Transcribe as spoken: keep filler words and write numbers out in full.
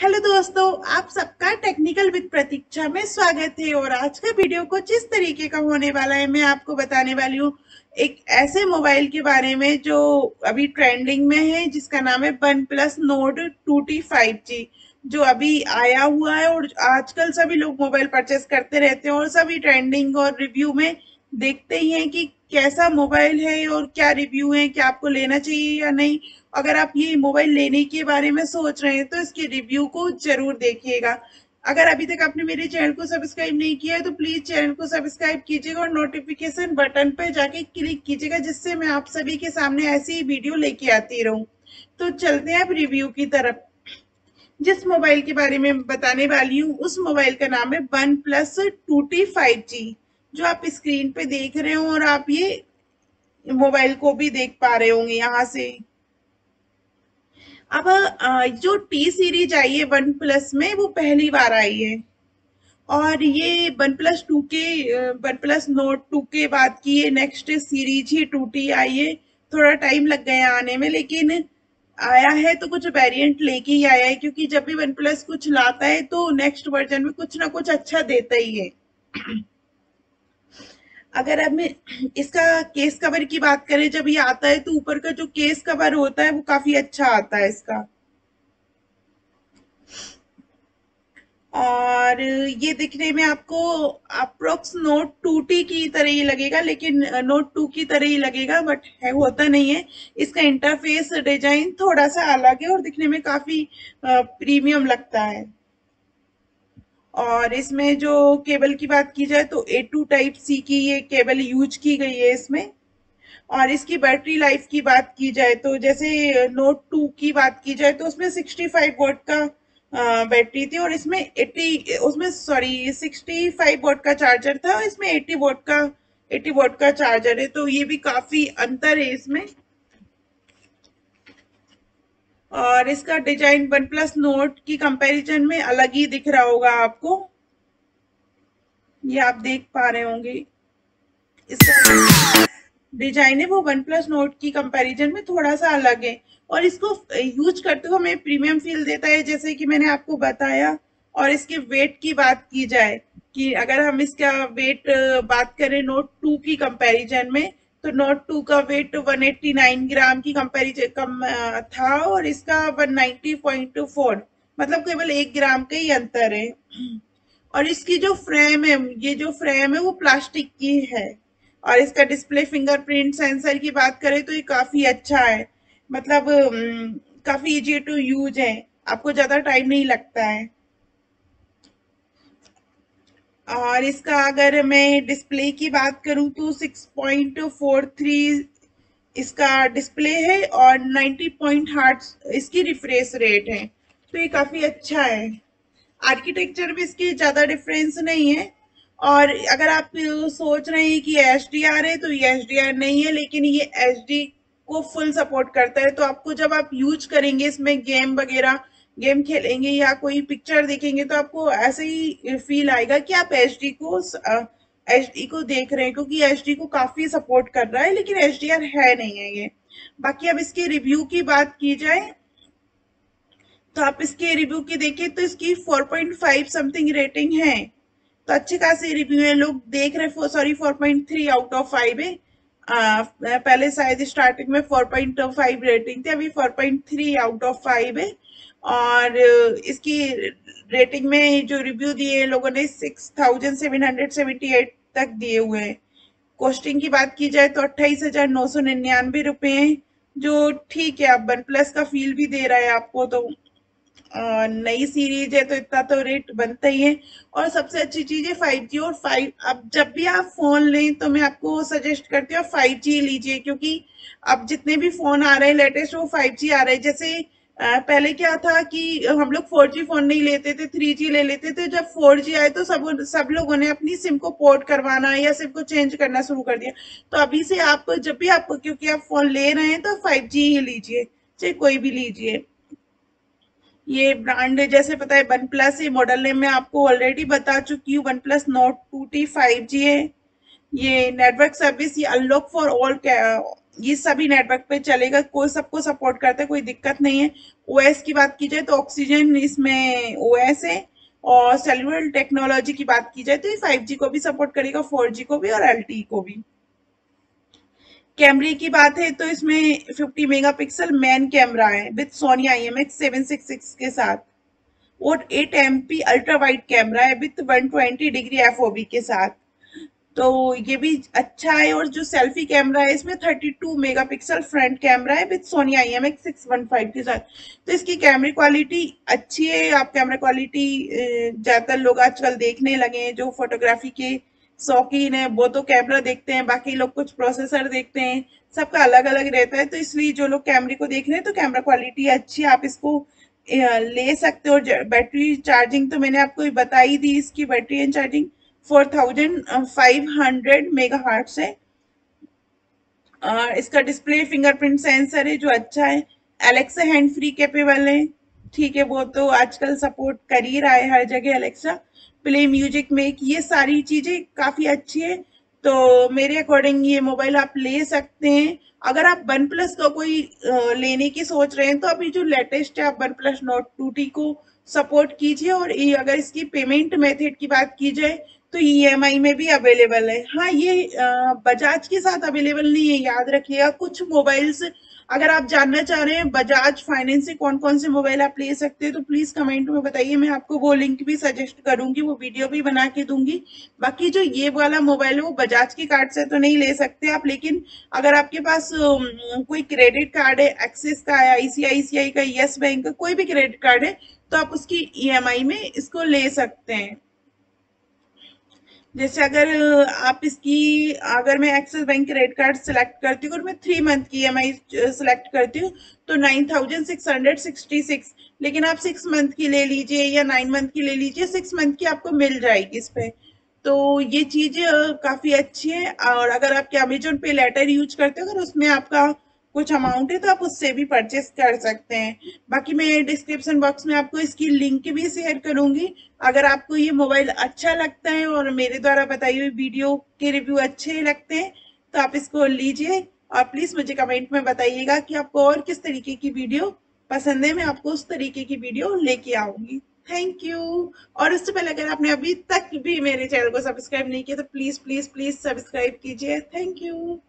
Hello दोस्तों, आप सबका टेक्निकल विद प्रतीक्षा में स्वागत है। और आज का वीडियो को जिस तरीके का होने वाला है, मैं आपको बताने वाली हूँ एक ऐसे मोबाइल के बारे में जो अभी ट्रेंडिंग में है, जिसका नाम है OnePlus Nord two T five G, जो अभी आया हुआ है। और आजकल सभी लोग मोबाइल परचेस करते रहते हैं और सभी ट्रेंडिंग और रिव्यू में देखते ही हैं कि कैसा मोबाइल है और क्या रिव्यू है, क्या आपको लेना चाहिए या नहीं। अगर आप ये मोबाइल लेने के बारे में सोच रहे हैं तो इसके रिव्यू को जरूर देखिएगा। अगर अभी तक आपने मेरे चैनल को सब्सक्राइब नहीं किया है तो प्लीज चैनल को सब्सक्राइब कीजिएगा और नोटिफिकेशन बटन पर जाके क्लिक कीजिएगा, जिससे मैं आप सभी के सामने ऐसी ही वीडियो लेके आती रहूं। तो चलते हैं अब रिव्यू की तरफ। जिस मोबाइल के बारे में बताने वाली हूँ उस मोबाइल का नाम है OnePlus two T five G, जो आप स्क्रीन पे देख रहे हो और आप ये मोबाइल को भी देख पा रहे होंगे यहाँ से। अब जो टी सीरीज आई है OnePlus में, वो पहली बार आई है और ये OnePlus टू के OnePlus Nord टू के बाद की ये नेक्स्ट सीरीज ही टू टी आई है। थोड़ा टाइम लग गया आने में, लेकिन आया है तो कुछ वेरिएंट लेके ही आया है, क्योंकि जब भी OnePlus कुछ लाता है तो नेक्स्ट वर्जन में कुछ ना कुछ अच्छा देता ही है। अगर अब इसका केस कवर की बात करें, जब ये आता है तो ऊपर का जो केस कवर होता है वो काफी अच्छा आता है इसका। और ये दिखने में आपको अप्रोक्स नोट टू टी की तरह ही लगेगा, लेकिन नोट टू की तरह ही लगेगा, बट है होता नहीं है। इसका इंटरफेस डिजाइन थोड़ा सा अलग है और दिखने में काफी प्रीमियम लगता है। और इसमें जो केबल की बात की जाए तो ए टू टाइप सी की ये केबल यूज की गई है इसमें। और इसकी बैटरी लाइफ की बात की जाए तो जैसे नोट टू की बात की जाए तो उसमें सिक्सटी फाइव वॉट का बैटरी थी और इसमें अस्सी उसमें सॉरी सिक्सटी फाइव वॉट का चार्जर था और इसमें अस्सी वॉट का अस्सी वॉट का चार्जर है, तो ये भी काफी अंतर है इसमें। और इसका डिजाइन OnePlus Nord की कंपैरिजन में अलग ही दिख रहा होगा आपको, ये आप देख पा रहे होंगे। इसका डिजाइन है वो OnePlus Nord की कंपैरिजन में थोड़ा सा अलग है और इसको यूज करते हुए हमें प्रीमियम फील देता है, जैसे कि मैंने आपको बताया। और इसके वेट की बात की जाए कि अगर हम इसका वेट बात करें Nord टू की कंपैरिजन में, तो Nord टू का weight one eighty nine gram की कंपेरिजन कम था और इसका वन नाइंटी पॉइंट फोर, मतलब केवल एक ग्राम का ही अंतर है। और इसकी जो फ्रेम है, ये जो फ्रेम है वो प्लास्टिक की है। और इसका डिस्प्ले फिंगरप्रिंट सेंसर की बात करें तो ये काफी अच्छा है, मतलब काफी इजी टू यूज है, आपको ज्यादा टाइम नहीं लगता है। और इसका अगर मैं डिस्प्ले की बात करूं तो सिक्स पॉइंट फोर थ्री इसका डिस्प्ले है और नाइंटी पॉइंट हर्ट्ज इसकी रिफ्रेश रेट है, तो ये काफ़ी अच्छा है। आर्किटेक्चर में इसके ज़्यादा डिफरेंस नहीं है। और अगर आप सोच रहे हैं कि एच डी आर है तो ये एच डी आर नहीं है, लेकिन ये एच डी को फुल सपोर्ट करता है। तो आपको जब आप यूज करेंगे इसमें गेम वगैरह गेम खेलेंगे या कोई पिक्चर देखेंगे तो आपको ऐसे ही फील आएगा कि आप एचडी को एचडी को देख रहे हैं, क्योंकि एचडी को काफी सपोर्ट कर रहा है, लेकिन एचडीआर है नहीं है ये। बाकी अब इसके रिव्यू की बात की जाए तो आप इसके रिव्यू की देखिए तो इसकी four point five something rating है, तो अच्छे खासे रिव्यू है, लोग देख रहे। Sorry four point three out of five है। आ, पहले शायद स्टार्टिंग में फोर पॉइंट फाइव रेटिंग थी, अभी four point three out of five है। और इसकी रेटिंग में जो रिव्यू दिए लोगों ने six thousand seven hundred seventy eight तक दिए हुए हैं। कॉस्टिंग की बात की जाए तो अट्ठाईस हजार नौ सौ निन्यानवे रुपये हैं, जो ठीक है, अब OnePlus का फील भी दे रहा है आपको। तो नई सीरीज है तो इतना तो रेट बनता ही है। और सबसे अच्छी चीज़ है फाइव जी और फाइव अब जब भी आप फ़ोन लें तो मैं आपको सजेस्ट करती हूँ फाइव जी लीजिए, क्योंकि अब जितने भी फ़ोन आ रहे हैं लेटेस्ट वो फाइव जी आ रहे हैं। जैसे पहले क्या था कि हम लोग फोर जी फ़ोन नहीं लेते थे, थ्री जी ले लेते थे। जब फोर जी आए तो सब सब लोगों ने अपनी सिम को पोर्ट करवाना या सिम को चेंज करना शुरू कर दिया। तो अभी से आप जब भी आप क्योंकि आप फ़ोन ले रहे हैं तो फाइव जी ही लीजिए, चाहे कोई भी लीजिए। ये ब्रांड जैसे पता है OnePlus, ये मॉडल नेम मैं आपको ऑलरेडी बता चुकी हूँ, OnePlus Nord two T five G है। ये नेटवर्क सर्विस ये अनलॉक फॉर ऑल ये सभी नेटवर्क पे चलेगा, कोई सबको सपोर्ट करता है, कोई दिक्कत नहीं है। ओएस की बात की जाए तो ऑक्सीजन इसमें ओएस है, और सेलुलर टेक्नोलॉजी की बात की जाए तो ये फाइव जी को भी सपोर्ट करेगा, फोर जी को भी और एलटीई को भी। कैमरे की बात है तो इसमें फिफ्टी मेगापिक्सल मेन कैमरा है with Sony IMX seven six six के साथ, और eight M P ultra wide camera है with one twenty degree FOV के साथ, तो ये भी अच्छा है। और जो सेल्फी कैमरा है इसमें thirty two megapixel front camera है with Sony IMX six one five के साथ, तो इसकी कैमरे क्वालिटी अच्छी है। आप कैमरा क्वालिटी ज़्यादातर लोग आजकल देखने लगे हैं, जो फोटोग्राफी के शौकीन है वो तो कैमरा देखते हैं, बाकी लोग कुछ प्रोसेसर देखते हैं, सबका अलग अलग रहता है। तो इसलिए जो लोग कैमरे को देख रहे हैं तो कैमरा क्वालिटी अच्छी है, आप इसको ले सकते हो। बैटरी चार्जिंग तो मैंने आपको बताई दी, इसकी battery and charging four thousand five hundred mega hertz है। इसका डिस्प्ले फिंगरप्रिंट सेंसर है जो अच्छा है, एलेक्सा हैंड फ्री कैपेबल है, ठीक है, वो तो आजकल सपोर्ट कर ही रहा है हर जगह एलेक्सा, प्ले म्यूजिक मेक, ये सारी चीज़ें काफ़ी अच्छी है। तो मेरे अकॉर्डिंग ये मोबाइल आप ले सकते हैं। अगर आप वन प्लस का कोई लेने की सोच रहे हैं तो अभी जो लेटेस्ट है आप one plus note two T को सपोर्ट कीजिए। और ये अगर इसकी पेमेंट मेथड की बात की जाए तो ई एम आई में भी अवेलेबल है। हाँ, ये बजाज के साथ अवेलेबल नहीं है, याद रखिएगा। कुछ मोबाइल्स अगर आप जानना चाह रहे हैं बजाज फाइनेंस से कौन कौन से मोबाइल आप ले सकते हैं तो प्लीज़ कमेंट में बताइए, मैं आपको वो लिंक भी सजेस्ट करूंगी, वो वीडियो भी बना के दूंगी। बाकी जो ये वाला मोबाइल है वो बजाज के कार्ड से तो नहीं ले सकते आप, लेकिन अगर आपके पास कोई क्रेडिट कार्ड है, एक्सिस का है, आई सी आई सी आई का, येस बैंक का, कोई भी क्रेडिट कार्ड है तो आप उसकी ई एम आई में इसको ले सकते हैं। जैसे अगर आप इसकी, अगर मैं Axis bank credit card select करती हूँ और मैं थ्री मंथ की ई एम आई सेलेक्ट करती हूँ तो nine thousand six hundred sixty six, लेकिन आप सिक्स मंथ की ले लीजिए या नाइन मंथ की ले लीजिए, सिक्स मंथ की आपको मिल जाएगी इस पर। तो ये चीज़ काफ़ी अच्छी है। और अगर आपके अमेजोन पे लेटर यूज करते हो अगर उसमें आपका कुछ अमाउंट है तो आप उससे भी परचेस कर सकते हैं। बाकी मैं डिस्क्रिप्शन बॉक्स में आपको इसकी लिंक भी शेयर करूंगी। अगर आपको ये मोबाइल अच्छा लगता है और मेरे द्वारा बताई हुई वीडियो के रिव्यू अच्छे लगते हैं तो आप इसको लीजिए, और प्लीज़ मुझे कमेंट में बताइएगा कि आपको और किस तरीके की वीडियो पसंद है, मैं आपको उस तरीके की वीडियो लेके आऊँगी। Thank you. और उससे पहले अगर आपने अभी तक भी मेरे चैनल को सब्सक्राइब नहीं किया तो प्लीज़ प्लीज़ प्लीज़ सब्सक्राइब कीजिए। Thank you.